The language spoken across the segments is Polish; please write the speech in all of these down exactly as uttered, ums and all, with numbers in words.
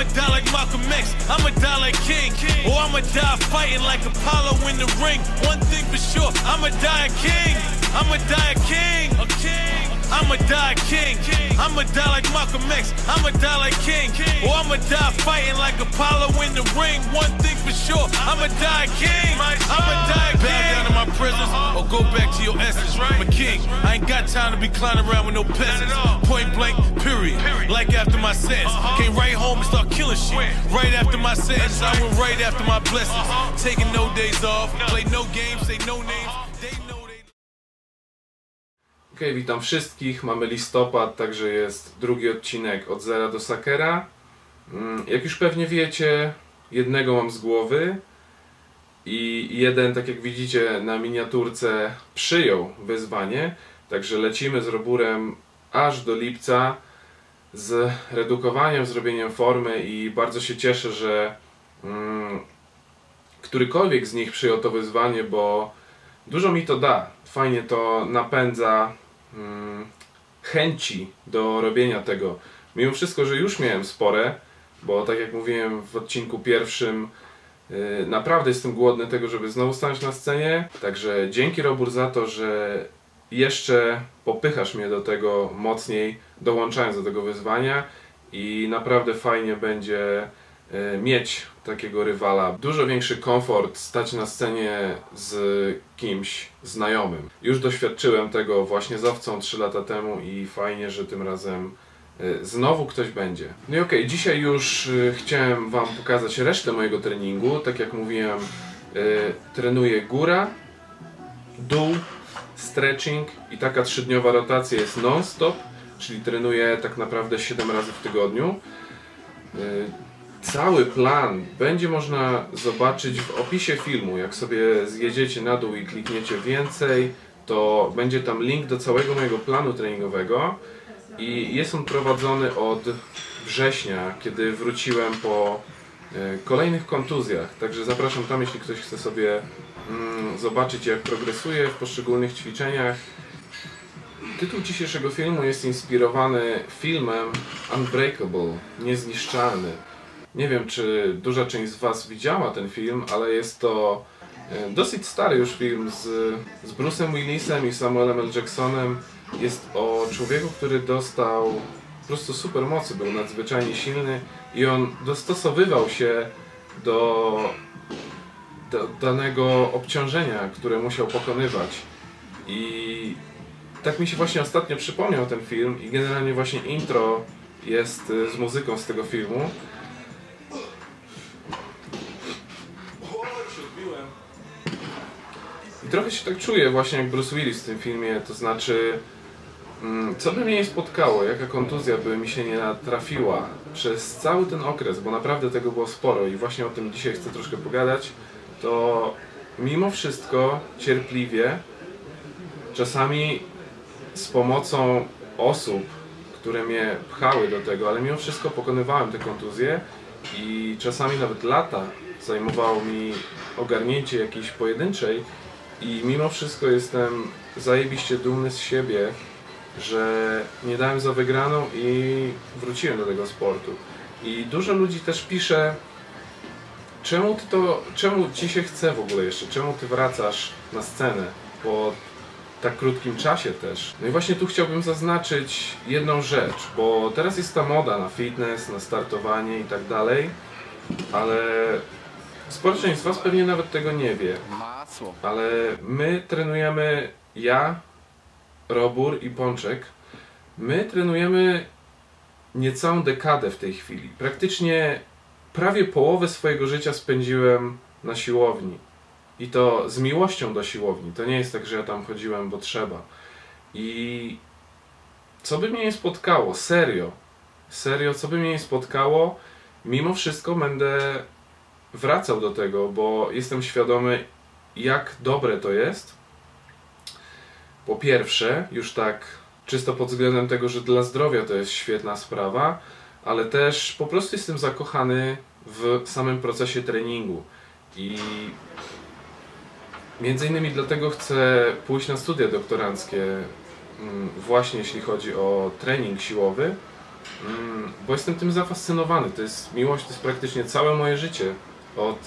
I'ma die like Malcolm X, I'ma die like King, or I'ma die fighting like Apollo in the ring. One thing for sure, I'ma die a king, I'ma die a king, a king. I'ma die a king, I'ma die like Malcolm X, I'ma die like King, or I'ma die fighting like Apollo in the ring. One thing for sure, I'ma die a king, I'ma die a king. Bow down to my presence, or go back to your essence. I'm a king, I ain't got time to be clowning around with no peasants. Point blank, period, like after my sentence. Came right home and start killing shit, right after my sentence. I went right after my blessings, taking no days off, play no games, say no names, they know. Okej, okay, witam wszystkich. Mamy listopad, także jest drugi odcinek Od Zera do Sakera. Jak już pewnie wiecie, jednego mam z głowy i jeden, tak jak widzicie na miniaturce, przyjął wyzwanie. Także lecimy z Roburem aż do lipca z redukowaniem, zrobieniem formy i bardzo się cieszę, że um, którykolwiek z nich przyjął to wyzwanie, bo dużo mi to da. Fajnie to napędza chęci do robienia tego. Mimo wszystko, że już miałem spore, bo tak jak mówiłem w odcinku pierwszym, naprawdę jestem głodny tego, żeby znowu stanąć na scenie. Także dzięki, Robur, za to, że jeszcze popychasz mnie do tego mocniej, dołączając do tego wyzwania, i naprawdę fajnie będzie mieć takiego rywala. Dużo większy komfort stać na scenie z kimś znajomym. Już doświadczyłem tego właśnie z Owcą trzy lata temu i fajnie, że tym razem znowu ktoś będzie. No i okej, okay, dzisiaj już chciałem wam pokazać resztę mojego treningu. Tak jak mówiłem, trenuję góra, dół, stretching i taka trzydniowa rotacja jest non-stop, czyli trenuję tak naprawdę siedem razy w tygodniu. Cały plan będzie można zobaczyć w opisie filmu. Jak sobie zjedziecie na dół i klikniecie więcej, to będzie tam link do całego mojego planu treningowego i jest on prowadzony od września, kiedy wróciłem po kolejnych kontuzjach. Także zapraszam tam, jeśli ktoś chce sobie zobaczyć, jak progresuję w poszczególnych ćwiczeniach. Tytuł dzisiejszego filmu jest inspirowany filmem Unbreakable, Niezniszczalny. Nie wiem, czy duża część z was widziała ten film, ale jest to dosyć stary już film z, z Bruce'em Willisem i Samuelem L. Jacksonem. Jest o człowieku, który dostał po prostu supermocy, był nadzwyczajnie silny i on dostosowywał się do, do danego obciążenia, które musiał pokonywać. I tak mi się właśnie ostatnio przypomniał ten film i generalnie właśnie intro jest z muzyką z tego filmu. Trochę się tak czuję właśnie jak Bruce Willis w tym filmie, to znaczy co by mnie nie spotkało, jaka kontuzja by mi się nie natrafiła przez cały ten okres, bo naprawdę tego było sporo i właśnie o tym dzisiaj chcę troszkę pogadać, to mimo wszystko cierpliwie, czasami z pomocą osób, które mnie pchały do tego, ale mimo wszystko pokonywałem te kontuzje i czasami nawet lata zajmowało mi ogarnięcie jakiejś pojedynczej. I mimo wszystko jestem zajebiście dumny z siebie, że nie dałem za wygraną i wróciłem do tego sportu. I dużo ludzi też pisze, czemu ty to, czemu ci się chce w ogóle jeszcze, czemu ty wracasz na scenę po tak krótkim czasie też. No i właśnie tu chciałbym zaznaczyć jedną rzecz, bo teraz jest ta moda na fitness, na startowanie i tak dalej, ale sporo część z was pewnie nawet tego nie wie, ale my trenujemy, ja, Robur i Pączek, my trenujemy niecałą dekadę w tej chwili. Praktycznie prawie połowę swojego życia spędziłem na siłowni i to z miłością do siłowni. To nie jest tak, że ja tam chodziłem, bo trzeba. I co by mnie nie spotkało, serio, serio, co by mnie nie spotkało, mimo wszystko będę wracał do tego, bo jestem świadomy, jak dobre to jest. Po pierwsze, już tak czysto pod względem tego, że dla zdrowia to jest świetna sprawa, ale też po prostu jestem zakochany w samym procesie treningu i między innymi dlatego chcę pójść na studia doktoranckie właśnie jeśli chodzi o trening siłowy, bo jestem tym zafascynowany. To jest miłość, to jest praktycznie całe moje życie. Od,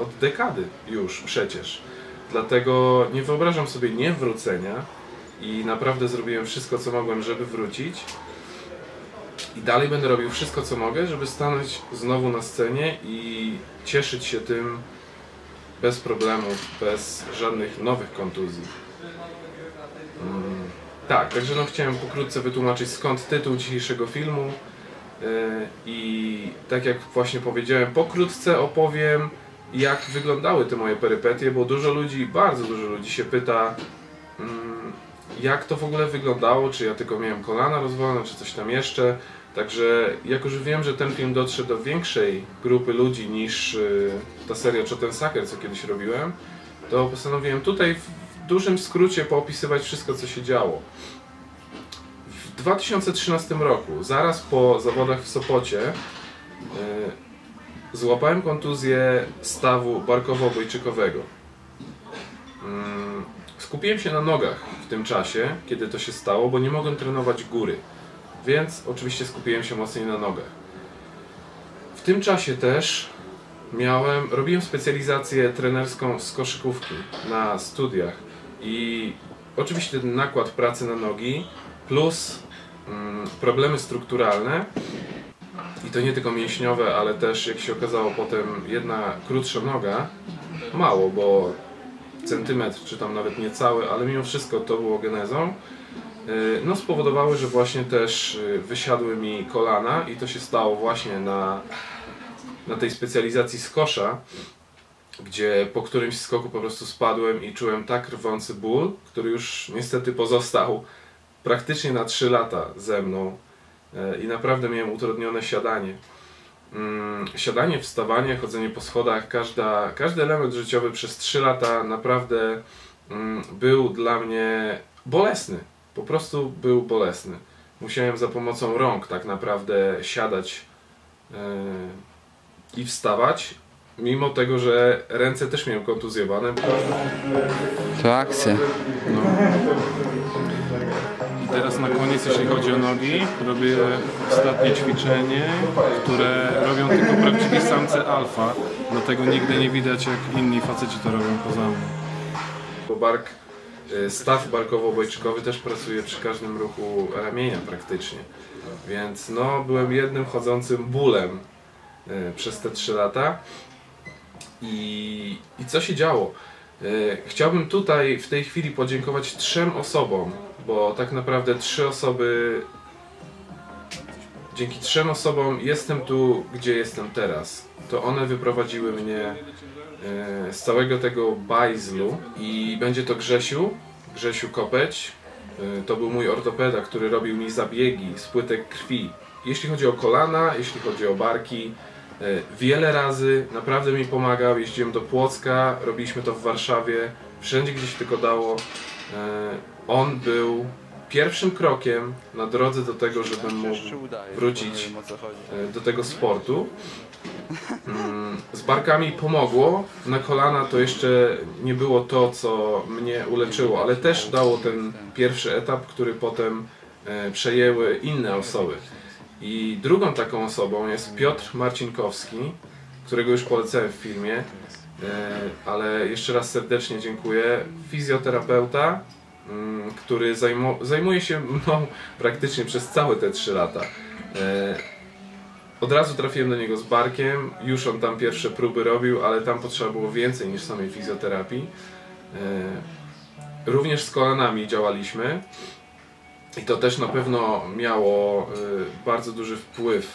od dekady już przecież. Dlatego nie wyobrażam sobie niewrócenia i naprawdę zrobiłem wszystko, co mogłem, żeby wrócić. I dalej będę robił wszystko, co mogę, żeby stanąć znowu na scenie i cieszyć się tym bez problemów, bez żadnych nowych kontuzji. Mm, tak, także no chciałem pokrótce wytłumaczyć, skąd tytuł dzisiejszego filmu. Yy, I tak jak właśnie powiedziałem, pokrótce opowiem, jak wyglądały te moje perypetie, bo dużo ludzi, bardzo dużo ludzi się pyta, yy, jak to w ogóle wyglądało, czy ja tylko miałem kolana rozwalone, czy coś tam jeszcze. Także jak już wiem, że ten film dotrze do większej grupy ludzi niż ta seria czy ten Saker, co kiedyś robiłem, to postanowiłem tutaj w dużym skrócie poopisywać wszystko, co się działo. W dwa tysiące trzynastym roku, zaraz po zawodach w Sopocie, złapałem kontuzję stawu barkowo-obojczykowego. Skupiłem się na nogach w tym czasie, kiedy to się stało, bo nie mogłem trenować góry. Więc oczywiście skupiłem się mocniej na nogach. W tym czasie też miałem, robiłem specjalizację trenerską z koszykówki na studiach. I oczywiście ten nakład pracy na nogi plus mm, problemy strukturalne. I to nie tylko mięśniowe, ale też jak się okazało potem jedna krótsza noga. Mało, bo centymetr, czy tam nawet niecały, ale mimo wszystko to było genezą. No spowodowały, że właśnie też wysiadły mi kolana i to się stało właśnie na, na tej specjalizacji z kosza, gdzie po którymś skoku po prostu spadłem i czułem tak rwący ból, który już niestety pozostał praktycznie na trzy lata ze mną i naprawdę miałem utrudnione siadanie. Siadanie, wstawanie, chodzenie po schodach, każda, każdy element życiowy przez trzy lata naprawdę był dla mnie bolesny. Po prostu był bolesny. Musiałem za pomocą rąk tak naprawdę siadać yy, i wstawać, mimo tego, że ręce też miałem kontuzjowane. To akcja. No. I teraz na koniec, jeśli chodzi o nogi, robię ostatnie ćwiczenie, które robią tylko prawdziwi samce alfa. Dlatego nigdy nie widać, jak inni faceci to robią poza mną. Po bark Staw barkowo-obojczykowy też pracuje przy każdym ruchu ramienia praktycznie. Więc no, byłem jednym chodzącym bólem przez te trzy lata. I, i co się działo? Chciałbym tutaj w tej chwili podziękować trzem osobom, bo tak naprawdę trzy osoby... Dzięki trzem osobom jestem tu, gdzie jestem teraz. To one wyprowadziły mnie z całego tego bajzlu i będzie to Grzesiu, Grzesiu Kopeć. To był mój ortopeda, który robił mi zabiegi z płytek krwi. Jeśli chodzi o kolana, jeśli chodzi o barki, wiele razy naprawdę mi pomagał. Jeździłem do Płocka, robiliśmy to w Warszawie, wszędzie gdzie się tylko dało. On był pierwszym krokiem na drodze do tego, żebym mógł wrócić do tego sportu. Z barkami pomogło, na kolana to jeszcze nie było to, co mnie uleczyło, ale też dało ten pierwszy etap, który potem przejęły inne osoby. I drugą taką osobą jest Piotr Marcinkowski, którego już polecałem w filmie, ale jeszcze raz serdecznie dziękuję. Fizjoterapeuta, który zajmuje się mną praktycznie przez całe te trzy lata. Od razu trafiłem do niego z barkiem, już on tam pierwsze próby robił, ale tam potrzeba było więcej niż samej fizjoterapii. Również z kolanami działaliśmy i to też na pewno miało bardzo duży wpływ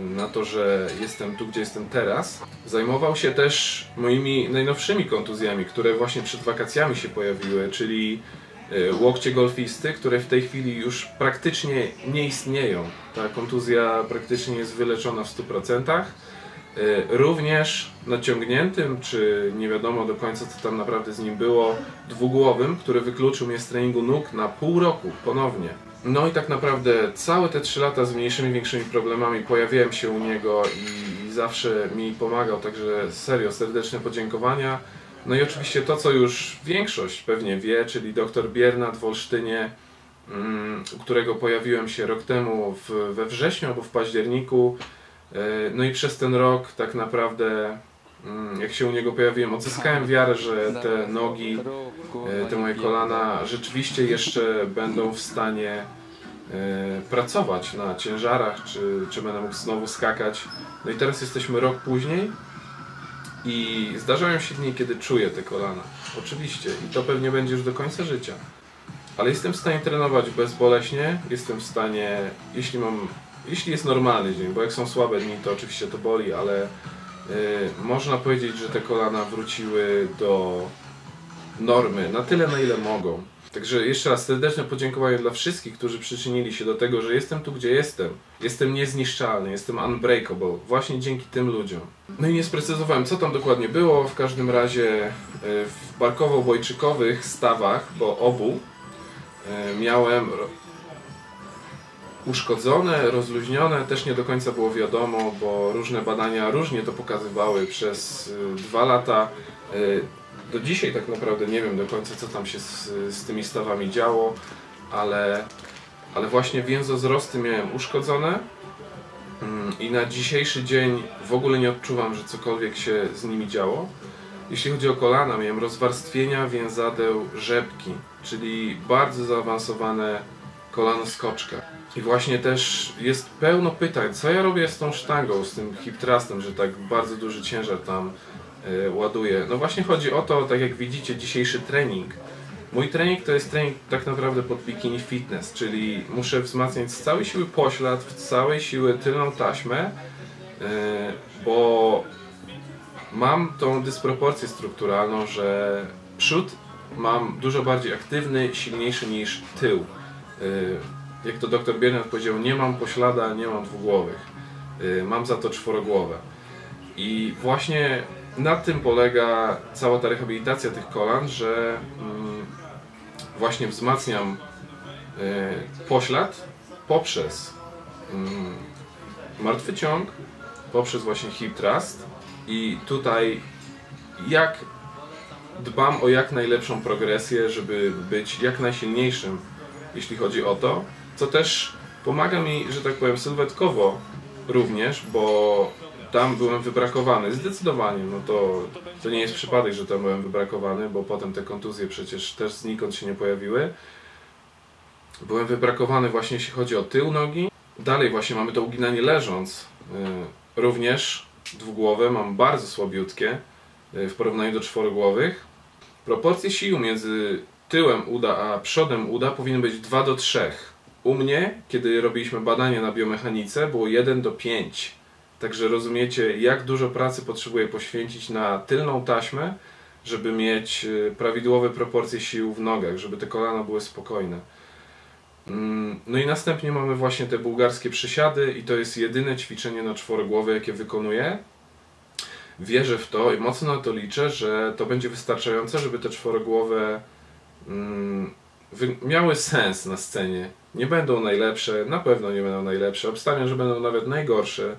na to, że jestem tu, gdzie jestem teraz. Zajmował się też moimi najnowszymi kontuzjami, które właśnie przed wakacjami się pojawiły, czyli łokcie golfisty, które w tej chwili już praktycznie nie istnieją. Ta kontuzja praktycznie jest wyleczona w stu procentach. Również naciągniętym, czy nie wiadomo do końca co tam naprawdę z nim było, dwugłowym, który wykluczył mnie z treningu nóg na pół roku ponownie. No i tak naprawdę całe te trzy lata z mniejszymi, większymi problemami pojawiałem się u niego i, i zawsze mi pomagał, także serio, serdeczne podziękowania. No i oczywiście to, co już większość pewnie wie, czyli doktor Biernat w Olsztynie, u którego pojawiłem się rok temu w, we wrześniu albo w październiku. No i przez ten rok tak naprawdę, jak się u niego pojawiłem, odzyskałem wiarę, że te nogi, te moje kolana rzeczywiście jeszcze będą w stanie pracować na ciężarach, czy, czy będę mógł znowu skakać. No i teraz jesteśmy rok później i zdarzają się dni, kiedy czuję te kolana. Oczywiście. I to pewnie będzie już do końca życia. Ale jestem w stanie trenować bezboleśnie, jestem w stanie, jeśli mam, jeśli jest normalny dzień, bo jak są słabe dni, to oczywiście to boli, ale yy, można powiedzieć, że te kolana wróciły do normy, na tyle, na ile mogą. Także jeszcze raz serdeczne podziękowanie dla wszystkich, którzy przyczynili się do tego, że jestem tu, gdzie jestem. Jestem niezniszczalny, jestem unbreakable, właśnie dzięki tym ludziom. No i nie sprecyzowałem, co tam dokładnie było, w każdym razie w barkowo-bojczykowych stawach, bo obu, miałem uszkodzone, rozluźnione, też nie do końca było wiadomo, bo różne badania różnie to pokazywały przez dwa lata. Do dzisiaj tak naprawdę nie wiem do końca, co tam się z, z tymi stawami działo, ale, ale właśnie więzozrosty miałem uszkodzone i na dzisiejszy dzień w ogóle nie odczuwam, że cokolwiek się z nimi działo. Jeśli chodzi o kolana, miałem rozwarstwienia więzadeł rzepki, czyli bardzo zaawansowane kolano skoczka. I właśnie też jest pełno pytań, co ja robię z tą sztangą, z tym hip thrustem, że tak bardzo duży ciężar tam y, ładuję. No właśnie chodzi o to, tak jak widzicie, dzisiejszy trening. Mój trening to jest trening tak naprawdę pod bikini fitness, czyli muszę wzmacniać z całej siły poślad, z całej siły tylną taśmę, y, bo mam tą dysproporcję strukturalną, że przód mam dużo bardziej aktywny, silniejszy niż tył. Jak to doktor Biernat powiedział, nie mam poślada, nie mam dwugłowych. Mam za to czworogłowe. I właśnie na tym polega cała ta rehabilitacja tych kolan, że właśnie wzmacniam poślad poprzez martwy ciąg, poprzez właśnie hip thrust. I tutaj jak dbam o jak najlepszą progresję, żeby być jak najsilniejszym, jeśli chodzi o to, co też pomaga mi, że tak powiem, sylwetkowo również, bo tam byłem wybrakowany, zdecydowanie, no to, to nie jest przypadek, że tam byłem wybrakowany, bo potem te kontuzje przecież też znikąd się nie pojawiły. Byłem wybrakowany właśnie jeśli chodzi o tył nogi. Dalej właśnie mamy to uginanie leżąc, również dwugłowe mam bardzo słabiutkie w porównaniu do czworogłowych. Proporcje sił między tyłem uda a przodem uda powinny być dwa do trzech. U mnie, kiedy robiliśmy badanie na biomechanice, było jeden do pięciu. Także rozumiecie, jak dużo pracy potrzebuję poświęcić na tylną taśmę, żeby mieć prawidłowe proporcje sił w nogach, żeby te kolana były spokojne. No i następnie mamy właśnie te bułgarskie przysiady i to jest jedyne ćwiczenie na czworogłowy, jakie wykonuję. Wierzę w to i mocno na to liczę, że to będzie wystarczające, żeby te czworogłowe mm, miały sens na scenie. Nie będą najlepsze, na pewno nie będą najlepsze, obstawiam, że będą nawet najgorsze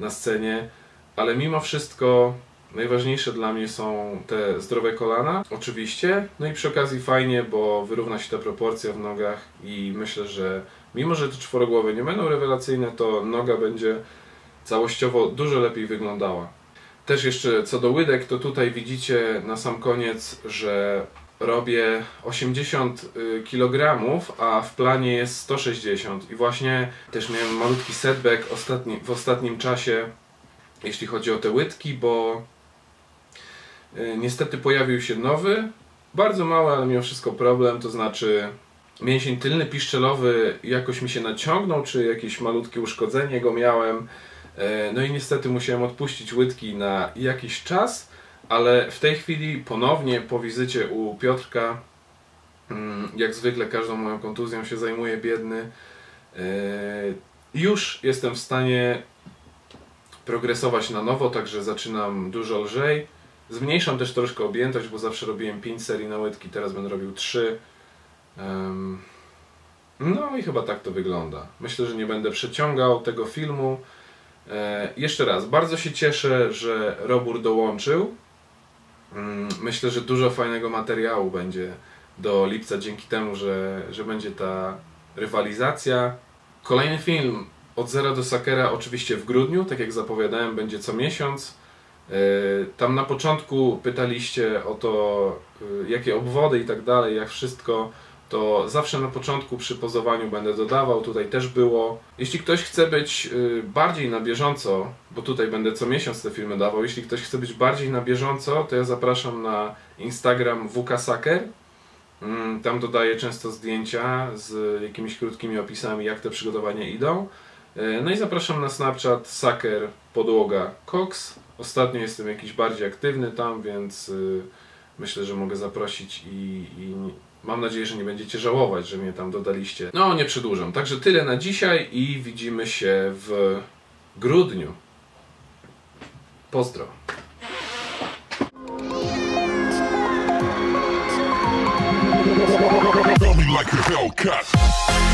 na scenie, ale mimo wszystko najważniejsze dla mnie są te zdrowe kolana, oczywiście, no i przy okazji fajnie, bo wyrówna się ta proporcja w nogach i myślę, że mimo, że te czworogłowe nie będą rewelacyjne, to noga będzie całościowo dużo lepiej wyglądała. Też jeszcze co do łydek, to tutaj widzicie na sam koniec, że robię osiemdziesiąt kilogramów, a w planie jest sto sześćdziesiąt i właśnie też miałem malutki setback ostatni, w ostatnim czasie, jeśli chodzi o te łydki, bo niestety pojawił się nowy, bardzo mały, ale mimo wszystko problem, to znaczy mięsień tylny piszczelowy jakoś mi się naciągnął, czy jakieś malutkie uszkodzenie go miałem, no i niestety musiałem odpuścić łydki na jakiś czas, ale w tej chwili ponownie po wizycie u Piotrka, jak zwykle każdą moją kontuzją się zajmuje biedny, już jestem w stanie progresować na nowo, także zaczynam dużo lżej. Zmniejszam też troszkę objętość, bo zawsze robiłem pięć serii na łydki, teraz będę robił trzy. No i chyba tak to wygląda. Myślę, że nie będę przeciągał tego filmu. Jeszcze raz, bardzo się cieszę, że Robur dołączył. Myślę, że dużo fajnego materiału będzie do lipca dzięki temu, że, że będzie ta rywalizacja. Kolejny film Od Zera do Sakera oczywiście w grudniu, tak jak zapowiadałem, będzie co miesiąc. Tam na początku pytaliście o to, jakie obwody i tak dalej, jak wszystko, to zawsze na początku przy pozowaniu będę dodawał, tutaj też było. Jeśli ktoś chce być bardziej na bieżąco, bo tutaj będę co miesiąc te filmy dawał, jeśli ktoś chce być bardziej na bieżąco, to ja zapraszam na Instagram W K Saker. Tam dodaję często zdjęcia z jakimiś krótkimi opisami, jak te przygotowania idą. No i zapraszam na Snapchat Saker Podłoga Cox. Ostatnio jestem jakiś bardziej aktywny tam, więc myślę, że mogę zaprosić i, i mam nadzieję, że nie będziecie żałować, że mnie tam dodaliście. No, nie przedłużam. Także tyle na dzisiaj i widzimy się w grudniu. Pozdro. Like a Hellcat.